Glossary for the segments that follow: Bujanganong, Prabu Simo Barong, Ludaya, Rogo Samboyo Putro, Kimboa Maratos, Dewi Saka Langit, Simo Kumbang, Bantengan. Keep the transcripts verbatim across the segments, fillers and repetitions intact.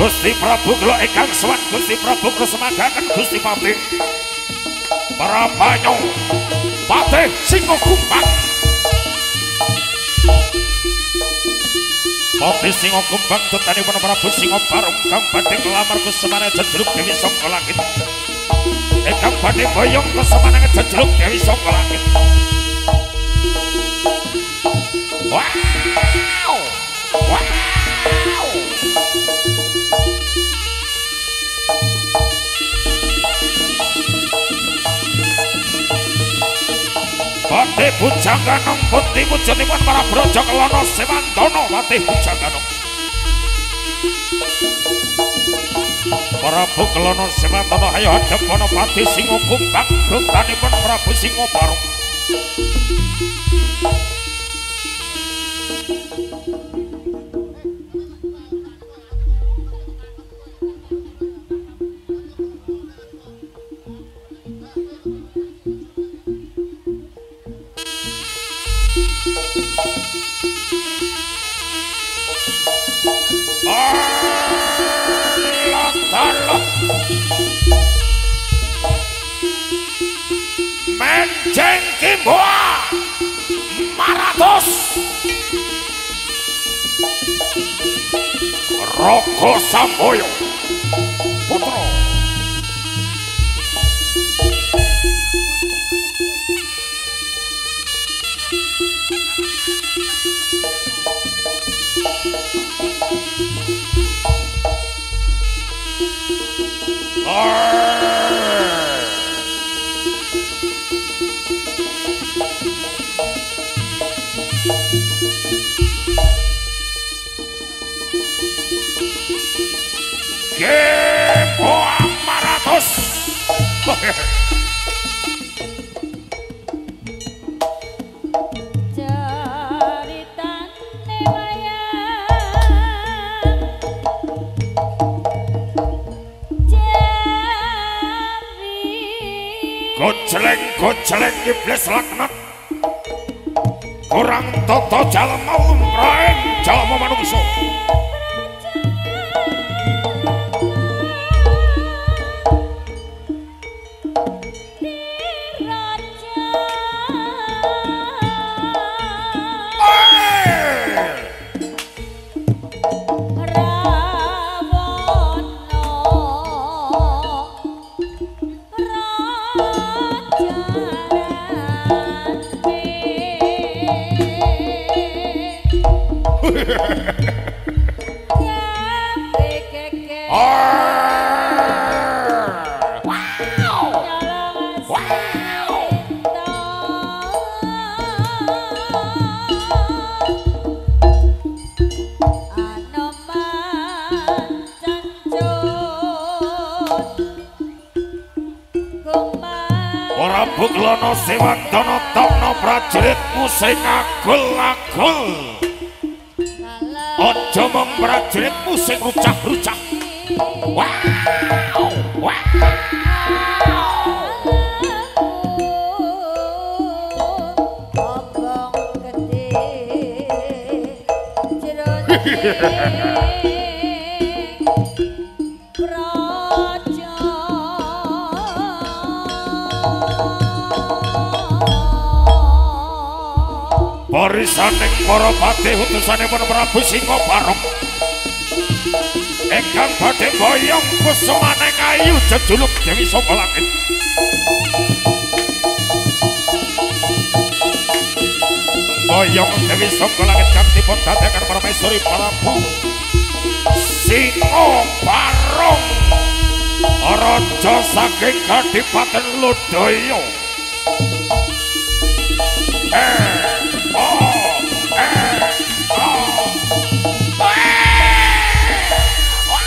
Gusti Prabu kula ingkang sewat Gusti Prabu kula semanggaken Gusti Patih para banyu Patih sing kumpang Patih sing kumpang tetanipun Prabu Simo Barong kang badhe nglamar kesemana jejuluk Dewi Saka Langit ingkang badhe boyong kesemana jejuluk Dewi Saka Langit. Wow wow Patih Bujanganong putih wujudipun para brojo kelana semantono Patih Bujanganong Prabu kelana semantono hayo hadhep ana Patih Simo Kumbang dutanipun Prabu Simo Barong Menjeng Kimboa Maratos Rogo Samboyo Putro Kimboa Maratos Goceleng, goceleng iblis laknat kurang toto jalma umraeng jalma manungso Buklana Sewantana Tamna prajuritmu sing agul-agul aja mung prajuritmu sing rucah-rucah. Wow wow obong gede jerone Barisaning para patih utusanipun Prabu Simo Barong ingkang badhe boyong kusumane kayu jejuluk Dewi Saka Langit. Boyong Dewi Saka Langit kantipun dadakan permaisuri Prabu Simo Barong. Raja saking Kadipaten Ludaya. Eh, oh, eh, oh. Eh, wow.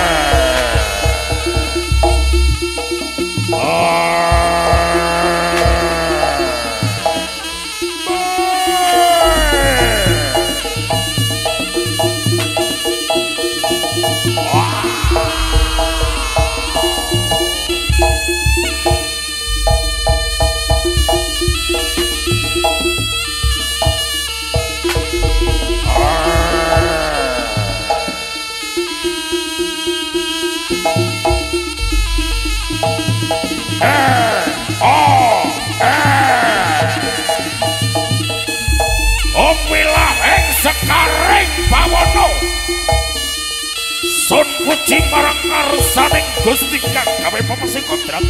Kucing marang arsaning Gusti Kang kabeh pamesih kodrat.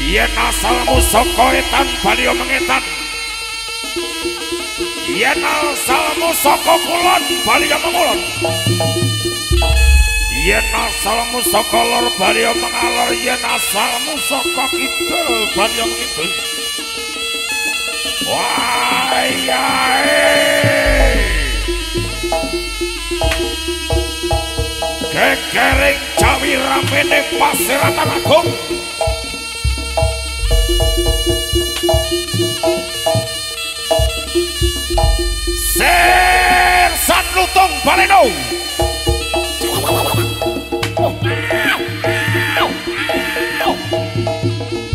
Yen asalmu saka etan baliya mengetan. Yen asalmu saka kulon baliya mengulon. Yen asalmu saka lor baliya mengalor. Yen asalmu saka kidul baliya mengidul. Wayahe Kekering cawiramene Pasiratan Agung. Sersan Lutung Baleno.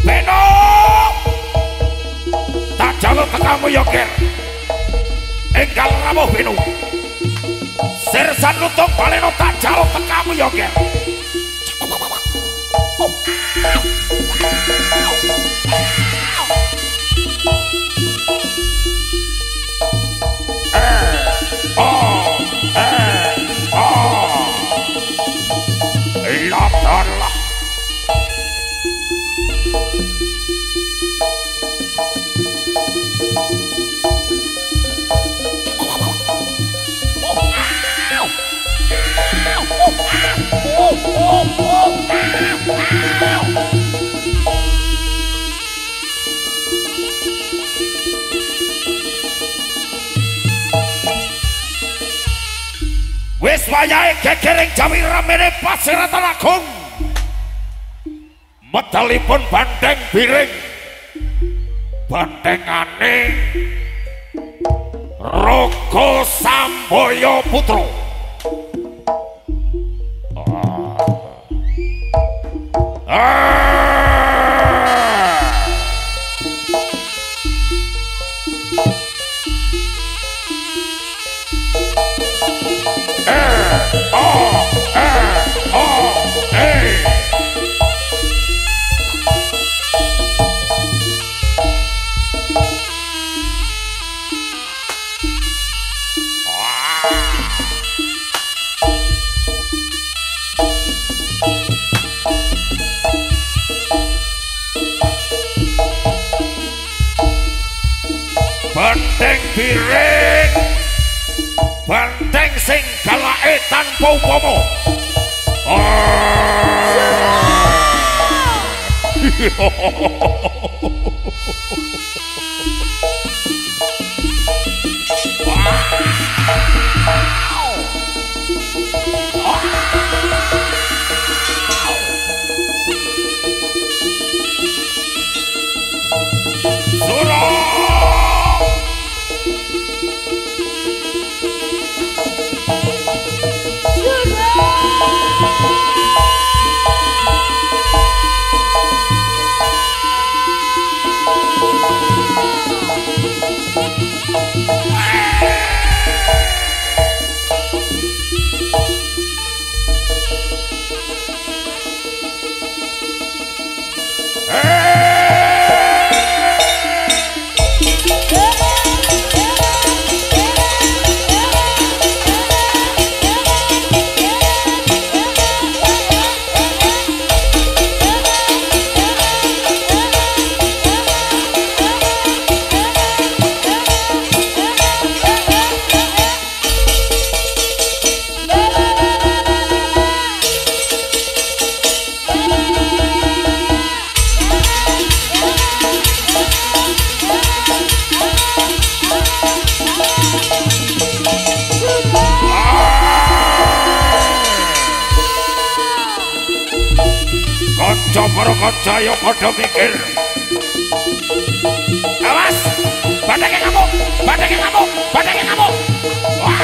Beno tak jaluk tekamu yoker. Enggal ramuh Beno. Sersan Lutung Baleno tak jaluk tekamu yoger. Eh, oh, eh, oh. Latalah. Wis wayahe kekering cawiramene Pasiratan Agung. Medalipun banteng biring. Bantengane Rogo Samboyo Putro. Banteng biring, banteng sing galake tanpa upama. aja ya padha mikir. Awas, badannya kamu, badannya kamu, badannya kamu. Wow.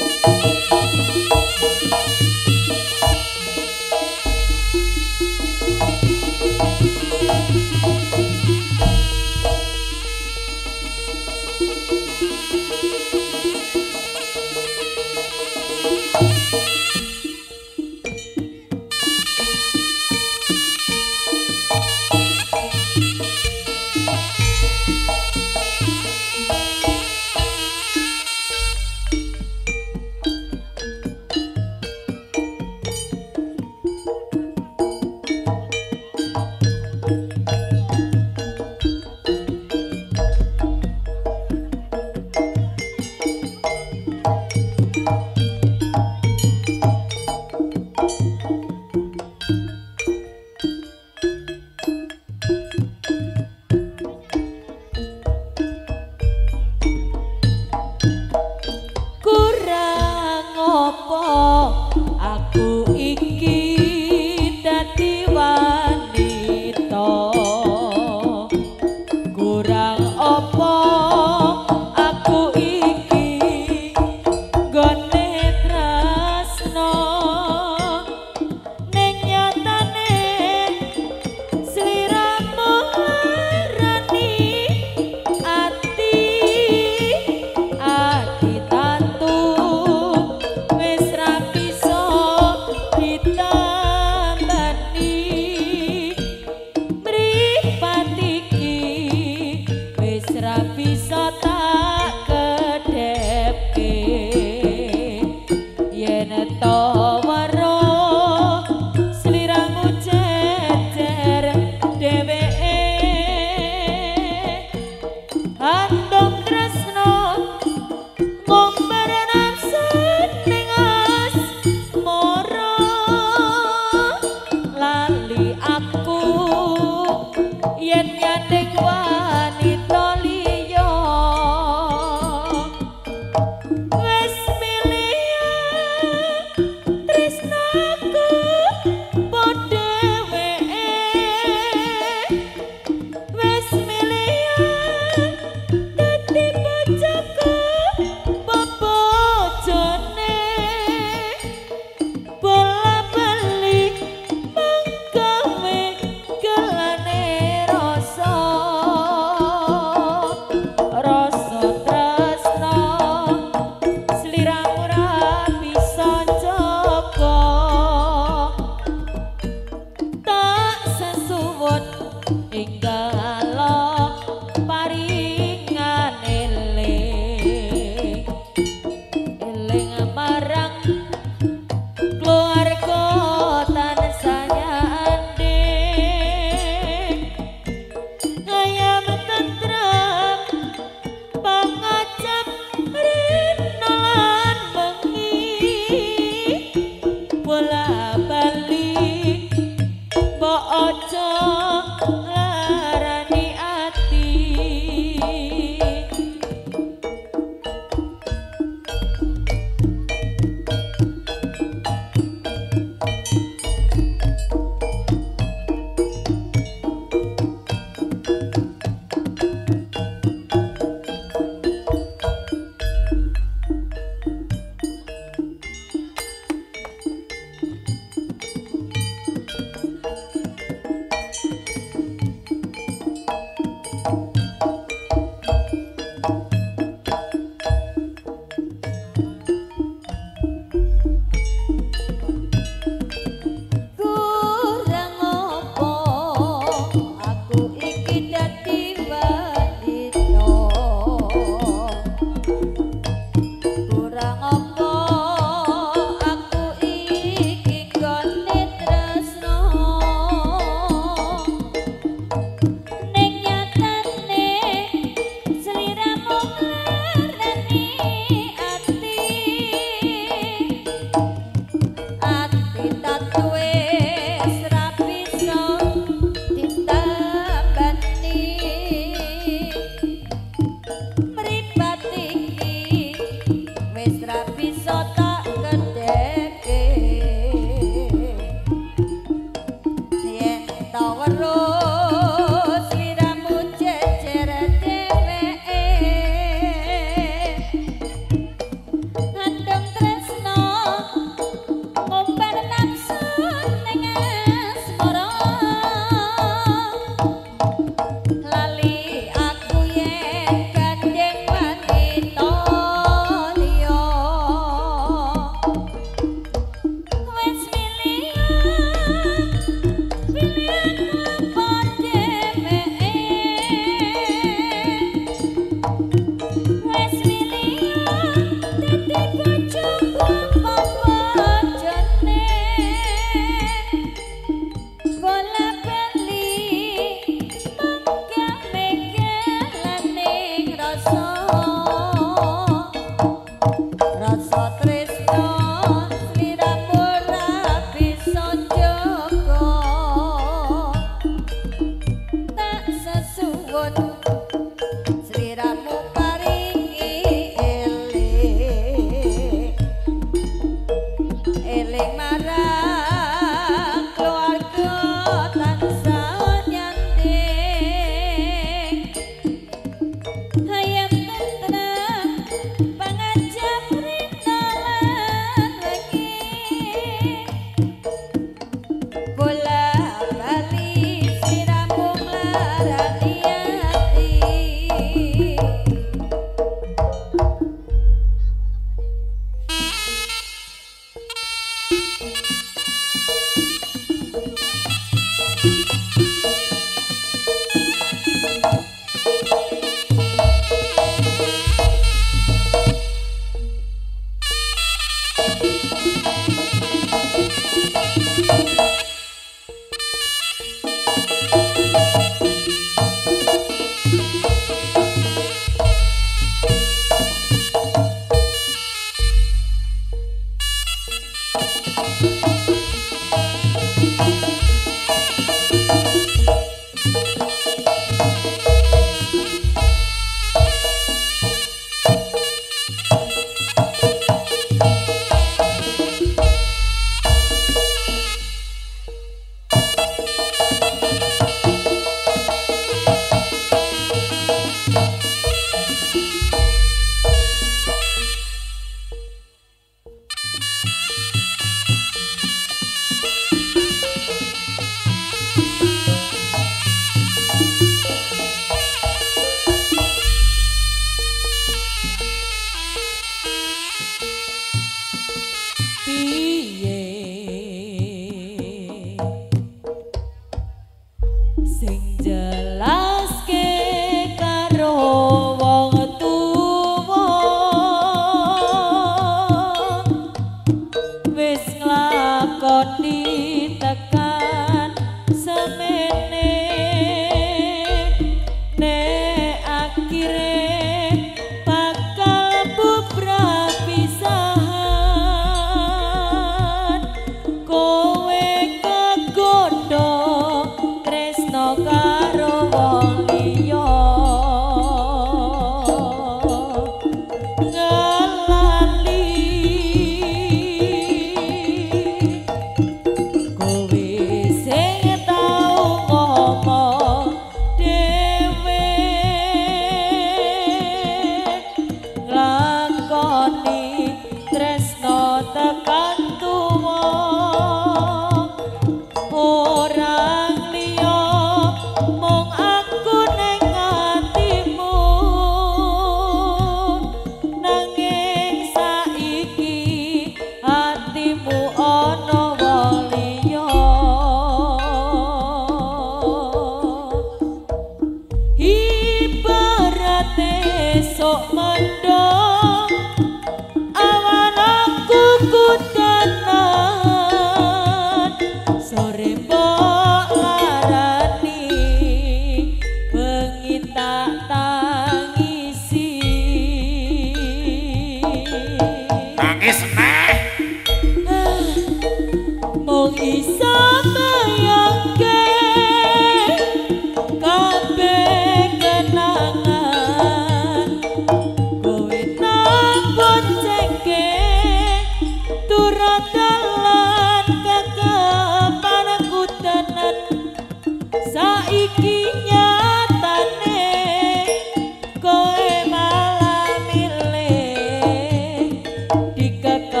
Jika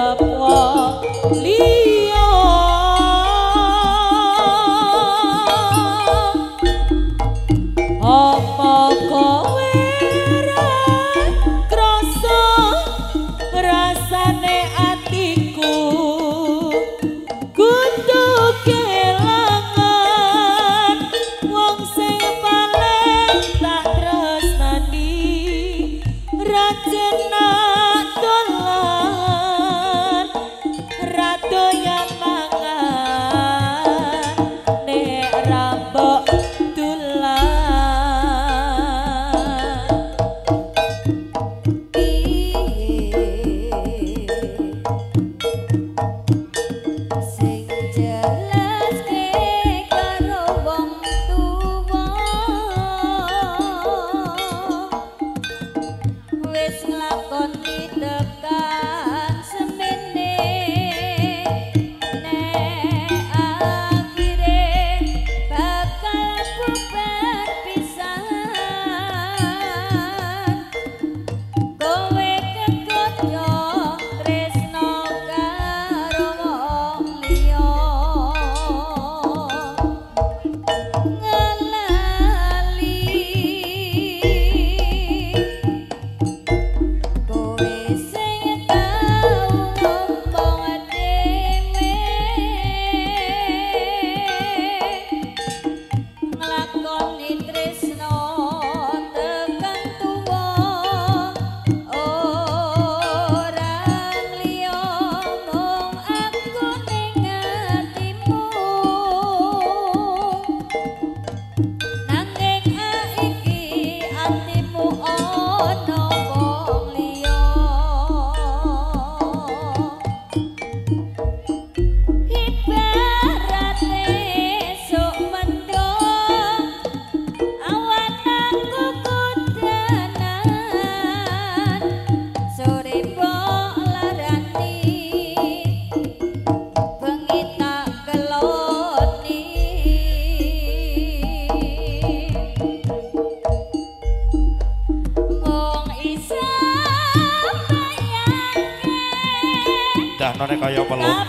diwedah none kaya peluk.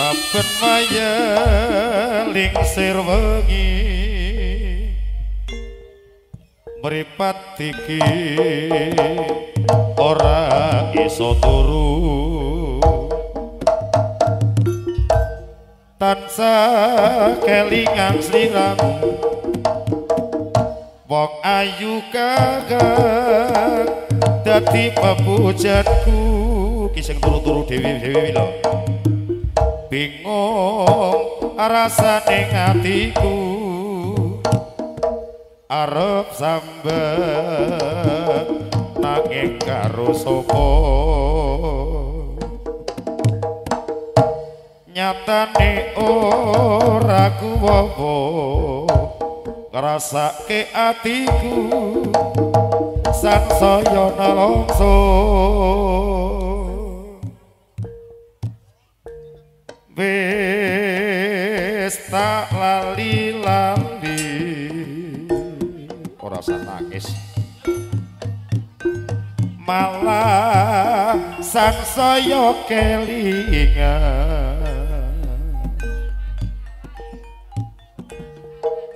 Saben mayeling sirwengi mripat iki ora iso turu, tansah kelingan slirang wong ayu kagak dadi pepujatku. Ki sing turu-turu dhewe-dhewe lho, bingung rasane atiku arep sambat nanging karo sapa, nyatane ora kuwapa ngrasake atiku sansaya nalungsuh. Wis tak lali-lali ora sanakis malah sansaya kelingan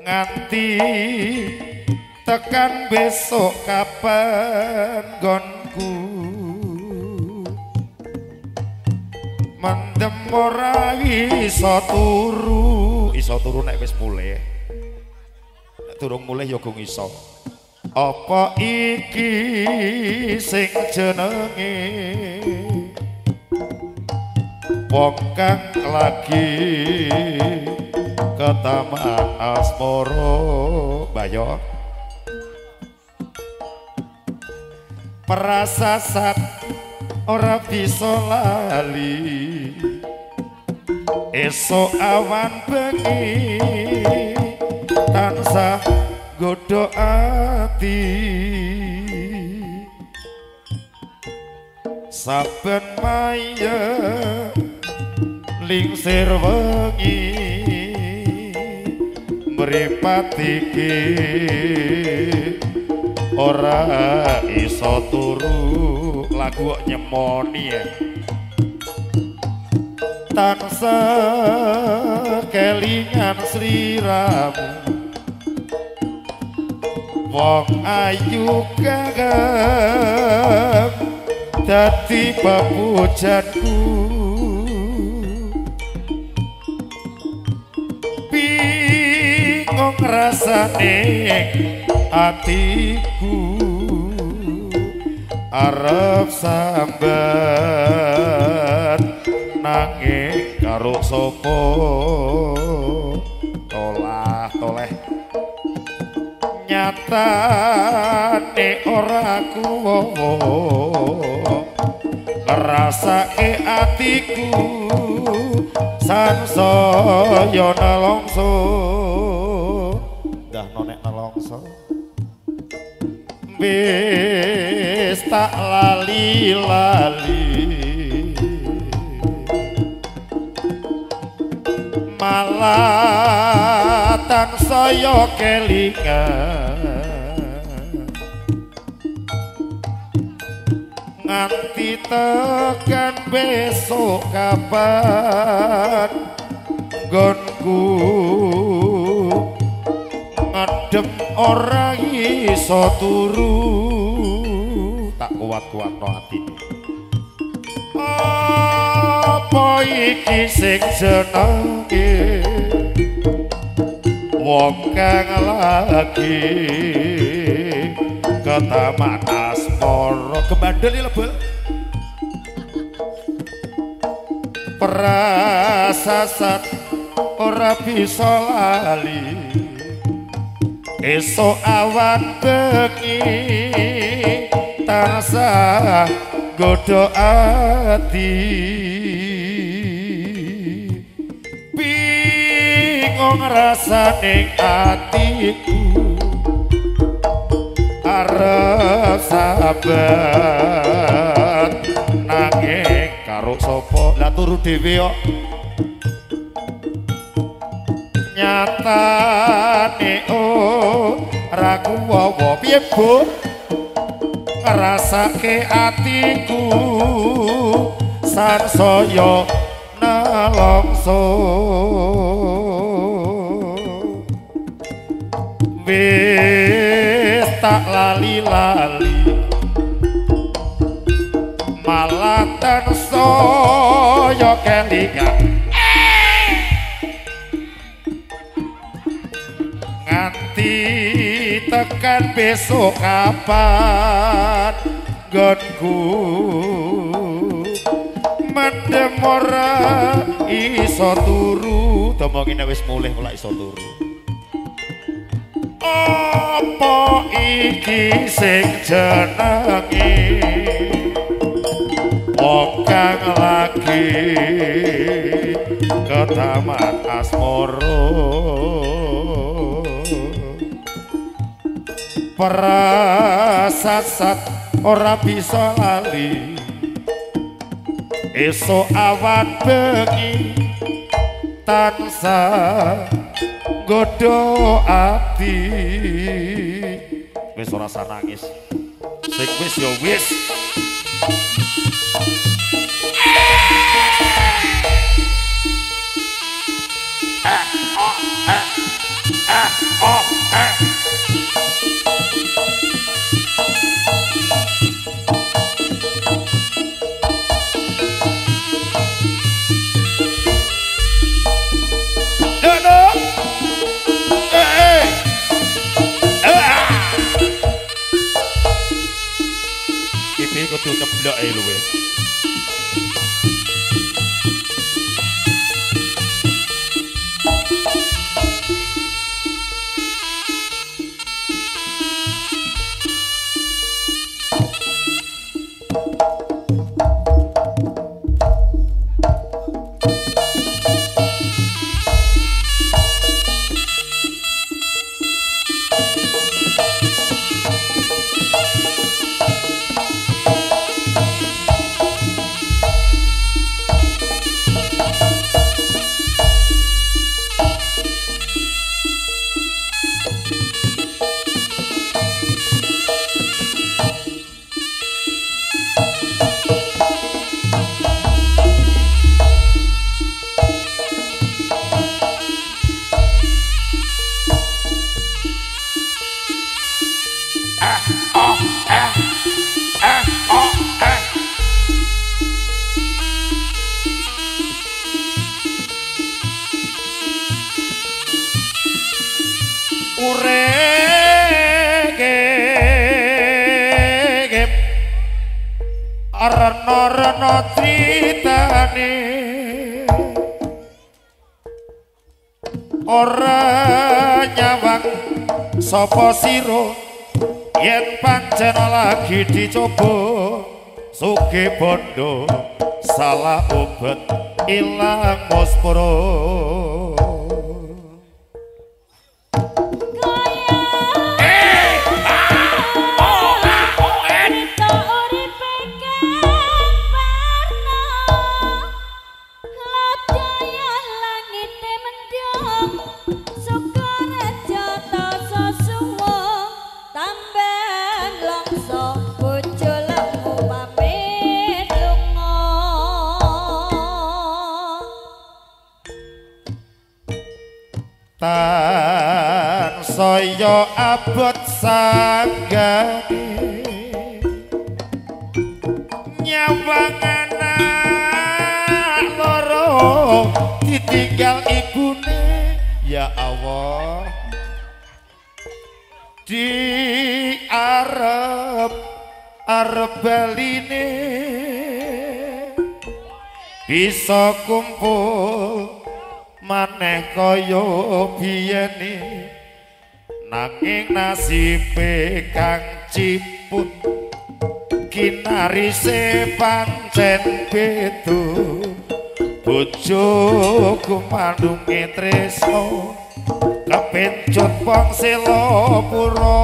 nganti tekan besok kapan gonku mendem ora iso turu. Iso turu nek wis mulih, nek durung mulih ya gong iso. Apa iki sing jenenge wong kang lagi ketamaan asmara? Bayo prasasat ora bisa lali, esok awan bengi tansah godho ati. Saben mayeling sir wengi mripat iki ora iso turu. Lagu nyemoni ya tansah kelingan sliramu wong ayu kagak dadi pepujatku, bingung rasane atiku arep sambat nanging karo sapa tolah toleh nyatane ora kuwo rasake atiku sansaya nelongso dah nonek nelongso wis tak lali-lali malah tansaya kelingan nganti tekan besok kapan nggonku ngadem ora iso turu tak kuat-kuat no atine apa iki sing jenenge wong kang lagi ketamat asporo kebandel lebel perasaan ora bisa lali esok awan bengi tansah godho ati bingung rasane atiku arep sahabat nanging karo sapa la turu dhewe kok nyatane ora kuwowo piye Bu ngrasake atiku sansaya nelongso wis tak lali-lali malah tansaya kelingan nganti tekan besok kapan nggonku mendem ora iso turu temongine wis mulih kula iso turu apa iki sing jenenge wong kang lagi ketaman asmoro perasaan ora bisa lali esok awan bengi tansah godho ati wis ora usah nangis sing wis ya wis ah oh ah ah oh ah kudu keblok ae luwe Reno-reno critane ora nyawang sapa sira yen pancen lagi dicoba sugih bondo salah obat ilang musporo. Soyo abot sanggane nyawang anak loro ditinggal ibune, ya Allah diarep arep baline bisa kumpul maneh kaya biyene. Nanging nasibe kang ciput kinarise pancen beda, bojoku mandunge tresna kepencut pangsela pura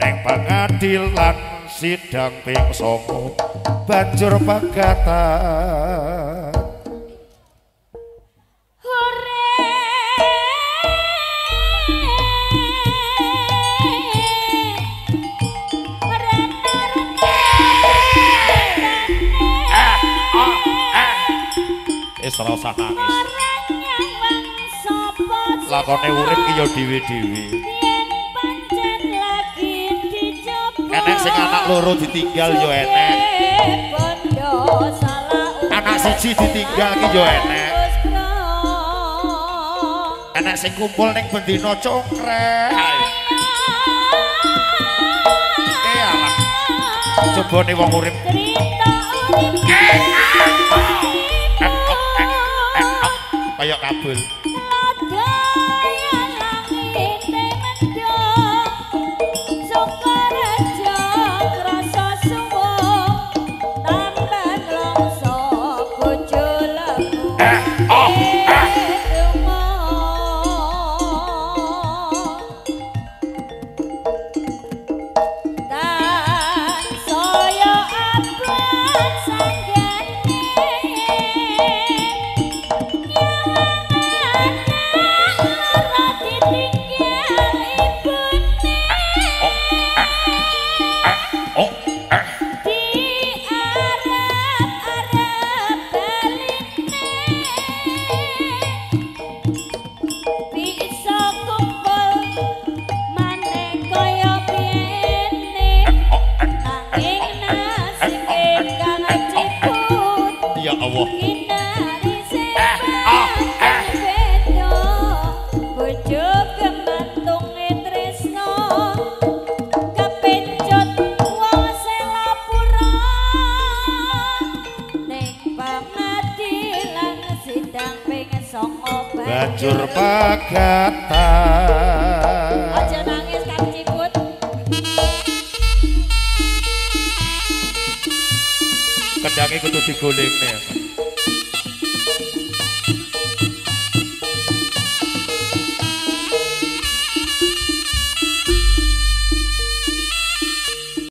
ning pangadilan sidang ping sanga banjur pegatan. Serau usah nangis lakone urip ki ya dhewe-dhewe enek sing anak loro ditinggal ya enek, anak siji ditinggal ki ya enek, enek sing kumpul ning bendina congkrek e alah jebone wong urip. Kayak kabel Kedangi kudu digoling nih.